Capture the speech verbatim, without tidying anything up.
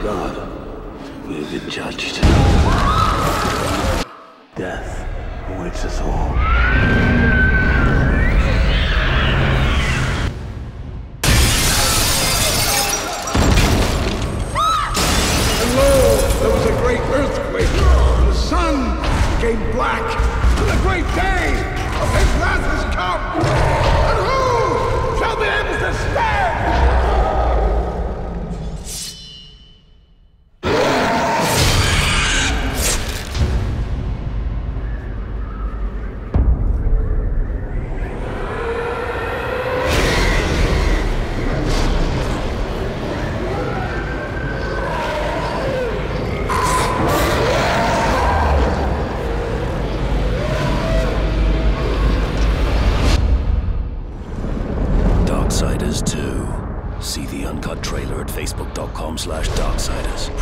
of God, we have been judged. Death awaits us all. Became black, for the great day of his wrath has come, and who shall be able to Darksiders two. See the uncut trailer at facebook dot com slash Darksiders.